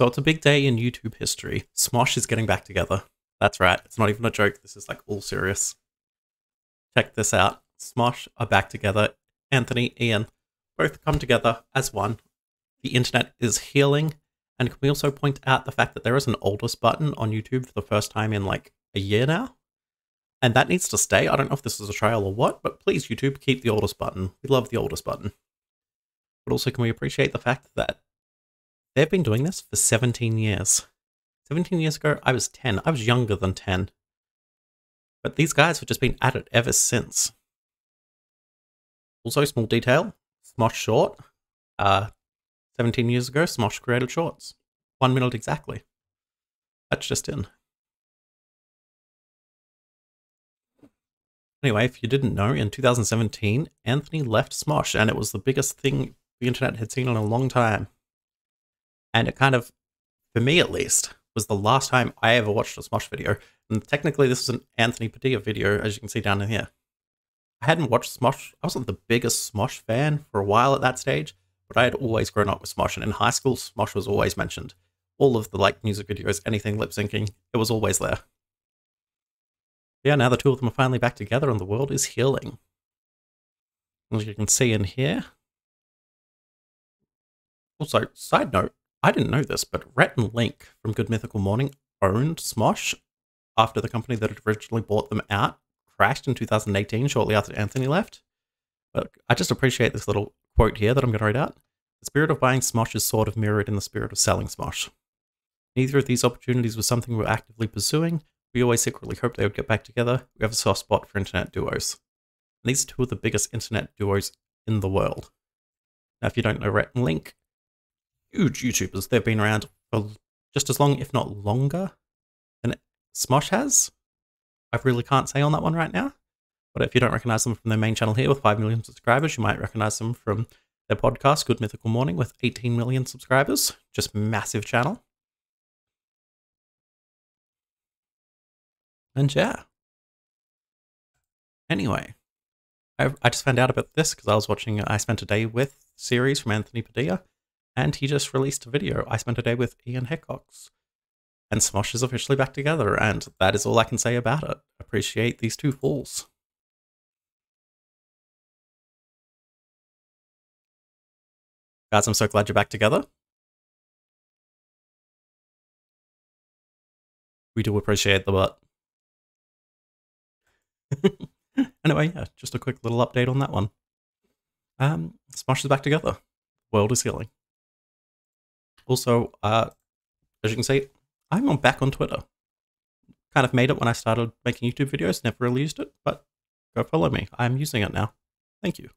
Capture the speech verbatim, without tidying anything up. So it's a big day in YouTube history. Smosh is getting back together. That's right, it's not even a joke, this is like all serious. Check this out. Smosh are back together. Anthony, Ian, both come together as one. The internet is healing. And can we also point out the fact that there is an oldest button on YouTube for the first time in like a year now? And that needs to stay. I don't know if this is a trial or what, but please, YouTube, keep the oldest button. We love the oldest button. But also, can we appreciate the fact that they've been doing this for seventeen years? seventeen years ago, I was ten. I was younger than ten. But these guys have just been at it ever since. Also, small detail, Smosh Short. Uh, seventeen years ago, Smosh created shorts. One minute exactly. That's just in. Anyway, if you didn't know, in two thousand seventeen, Anthony left Smosh, and it was the biggest thing the internet had seen in a long time. And it kind of, for me at least, was the last time I ever watched a Smosh video. And technically, this is an Anthony Padilla video, as you can see down in here. I hadn't watched Smosh. I wasn't the biggest Smosh fan for a while at that stage, but I had always grown up with Smosh, and in high school, Smosh was always mentioned. All of the like music videos, anything lip-syncing, it was always there. Yeah, now the two of them are finally back together and the world is healing. As you can see in here. Also, side note, I didn't know this, but Rhett and Link from Good Mythical Morning owned Smosh after the company that had originally bought them out crashed in two thousand eighteen, shortly after Anthony left. But I just appreciate this little quote here that I'm going to read out. The spirit of buying Smosh is sort of mirrored in the spirit of selling Smosh. Neither of these opportunities was something we were actively pursuing. We always secretly hoped they would get back together. We have a soft spot for internet duos. And these two are the biggest internet duos in the world. Now, if you don't know Rhett and Link, huge YouTubers. They've been around for just as long, if not longer, than Smosh has. I really can't say on that one right now. But if you don't recognize them from their main channel here with five million subscribers, you might recognize them from their podcast, Good Mythical Morning, with eighteen million subscribers. Just massive channel. And yeah. Anyway, I, I just found out about this because I was watching I Spent a Day With series from Anthony Padilla, and he just released a video, I Spent a Day With Ian Hecox. And Smosh is officially back together, and that is all I can say about it. Appreciate these two fools. Guys, I'm so glad you're back together. We do appreciate the butt. Anyway, yeah, just a quick little update on that one. Um, Smosh is back together. World is healing. Also, uh, as you can see, I'm on back on Twitter. Kind of made it when I started making YouTube videos, never really used it, but go follow me. I'm using it now. Thank you.